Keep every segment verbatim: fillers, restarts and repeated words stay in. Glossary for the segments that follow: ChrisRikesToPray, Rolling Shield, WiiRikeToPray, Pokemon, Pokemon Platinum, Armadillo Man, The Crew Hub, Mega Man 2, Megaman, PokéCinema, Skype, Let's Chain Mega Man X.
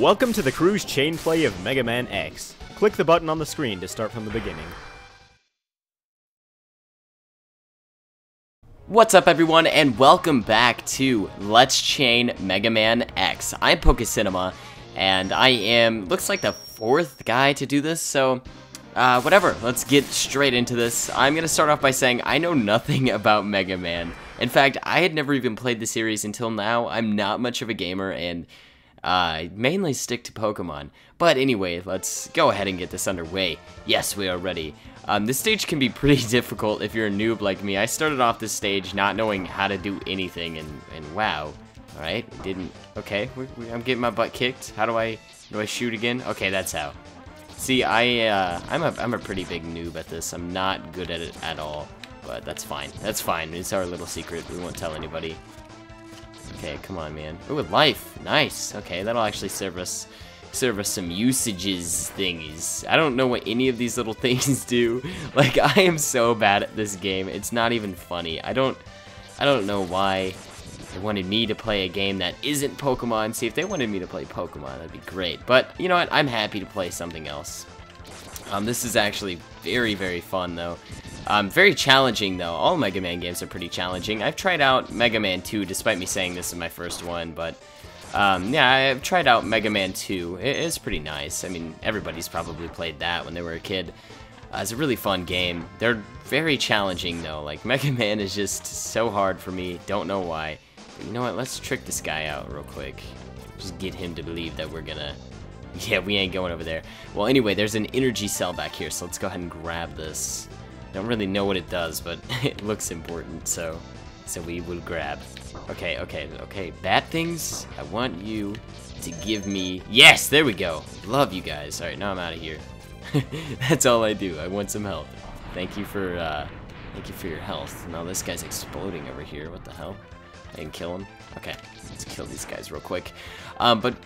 Welcome to the Crew's chain play of Mega Man X. Click the button on the screen to start from the beginning. What's up everyone, and welcome back to Let's Chain Mega Man X. I'm PokéCinema, and I am, looks like the fourth guy to do this, so uh, whatever, let's get straight into this. I'm gonna start off by saying I know nothing about Mega Man. In fact, I had never even played the series until now. I'm not much of a gamer, and I uh, mainly stick to Pokemon. But anyway, let's go ahead and get this underway. Yes, we are ready. Um, this stage can be pretty difficult if you're a noob like me. I started off this stage not knowing how to do anything, and, and wow. Alright, didn't... Okay, we, we, I'm getting my butt kicked. How do I... do I shoot again? Okay, that's how. See, I, uh, I'm a, I'm a pretty big noob at this. I'm not good at it at all. But that's fine. That's fine. It's our little secret. We won't tell anybody. Okay, come on, man. Ooh, life. Nice. Okay, that'll actually serve us, serve us some usages thingies. I don't know what any of these little things do. Like, I am so bad at this game. It's not even funny. I don't, I don't know why they wanted me to play a game that isn't Pokemon. See, if they wanted me to play Pokemon, that'd be great. But, you know what? I'm happy to play something else. Um, this is actually very, very fun, though. Um, very challenging, though. All Mega Man games are pretty challenging. I've tried out Mega Man two, despite me saying this is my first one, but... Um, yeah, I've tried out Mega Man two. It is pretty nice. I mean, everybody's probably played that when they were a kid. Uh, it's a really fun game. They're very challenging, though. Like, Mega Man is just so hard for me. Don't know why. But you know what? Let's trick this guy out real quick. Just get him to believe that we're gonna... Yeah, we ain't going over there. Well, anyway, there's an energy cell back here, so let's go ahead and grab this. Don't really know what it does, but it looks important, so so we will grab. Okay, okay, okay. Bad things, I want you to give me... Yes, there we go. Love you guys. All right, now I'm out of here. That's all I do. I want some health. Thank you for uh, thank you for your health. Now this guy's exploding over here. What the hell? I can kill him. Okay, let's kill these guys real quick. Um, but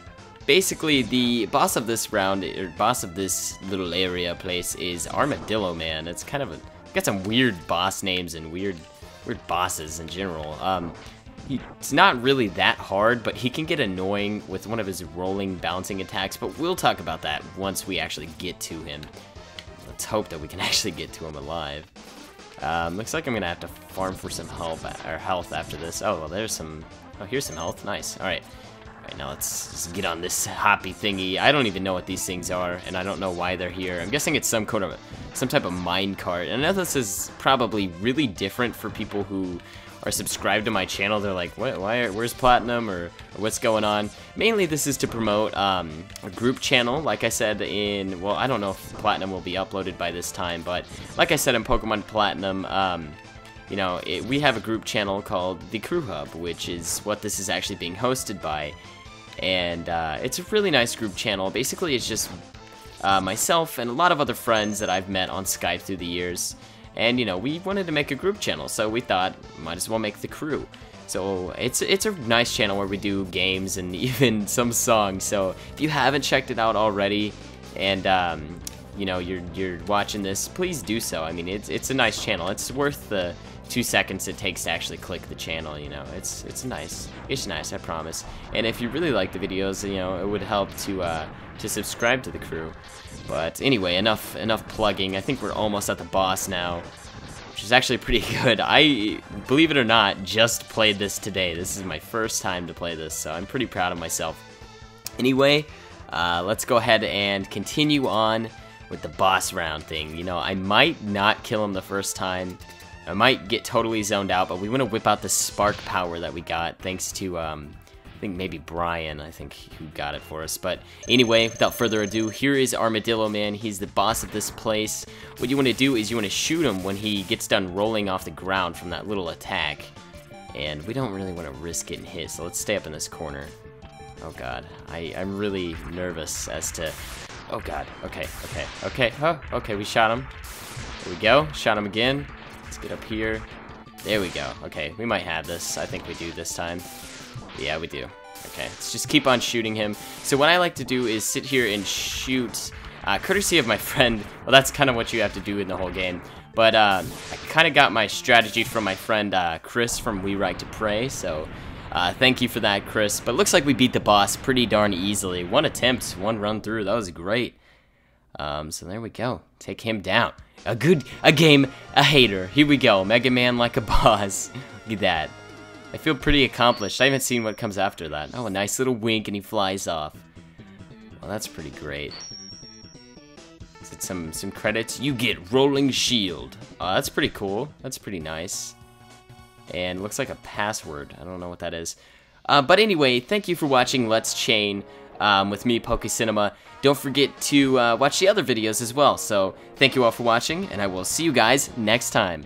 basically, the boss of this round, or boss of this little area place, is Armadillo Man. It's kind of a... Got some weird boss names and weird weird bosses in general. Um, he, it's not really that hard, but he can get annoying with one of his rolling bouncing attacks, but we'll talk about that once we actually get to him. Let's hope that we can actually get to him alive. Um, looks like I'm gonna have to farm for some help or health after this. Oh, well, there's some... Oh, here's some health. Nice. All right. All right, now let's just get on this hoppy thingy. I don't even know what these things are, and I don't know why they're here. I'm guessing it's some kind of... some type of minecart. And I know this is probably really different for people who are subscribed to my channel. They're like, what, why are, where's Platinum, or, or what's going on? Mainly this is to promote um, a group channel, like I said in, well, I don't know if Platinum will be uploaded by this time, but like I said in Pokemon Platinum, um, you know, it, we have a group channel called The Crew Hub, which is what this is actually being hosted by. And uh, it's a really nice group channel. Basically, it's just... Uh, myself and a lot of other friends that I've met on Skype through the years, and you know, we wanted to make a group channel, so we thought might as well make The Crew. So it's it's a nice channel where we do games and even some songs. So if you haven't checked it out already, and um, you know, you're you're watching this, please do so. I mean, it's it's a nice channel. It's worth the two seconds it takes to actually click the channel. You know, it's it's nice. It's nice, I promise. And if you really like the videos, you know, it would help to. Uh, to subscribe to The Crew. But anyway, enough enough plugging. I think we're almost at the boss now, which is actually pretty good. I, believe it or not, just played this today. This is my first time to play this, so I'm pretty proud of myself. Anyway, uh, let's go ahead and continue on with the boss round thing. You know, I might not kill him the first time. I might get totally zoned out, but we want to whip out the spark power that we got thanks to... Um, I think maybe Brian, I think, who got it for us. But anyway, without further ado, here is Armadillo Man. He's the boss of this place. What you want to do is you want to shoot him when he gets done rolling off the ground from that little attack. And we don't really want to risk getting hit, so let's stay up in this corner. Oh god, I, I'm really nervous as to... Oh god, okay, okay, okay, huh? Okay, we shot him. There we go, shot him again. Let's get up here. There we go, okay, we might have this. I think we do this time. Yeah, we do. Okay, let's just keep on shooting him. So what I like to do is sit here and shoot, uh, courtesy of my friend. Well, that's kind of what you have to do in the whole game. But uh, I kind of got my strategy from my friend uh, Chris from WiiRikeToPray. So Uh, thank you for that, Chris. But it looks like we beat the boss pretty darn easily. One attempt, one run through. That was great. Um, so there we go. Take him down. A good, a game, a hater. Here we go. Mega Man like a boss. Look at that. I feel pretty accomplished. I haven't seen what comes after that. Oh, a nice little wink and he flies off. Well, that's pretty great. Is it some, some credits? You get Rolling Shield. Oh, that's pretty cool. That's pretty nice. And looks like a password. I don't know what that is. Uh, but anyway, thank you for watching Let's Chain um, with me, PokéCinema. Don't forget to uh, watch the other videos as well. So thank you all for watching, and I will see you guys next time.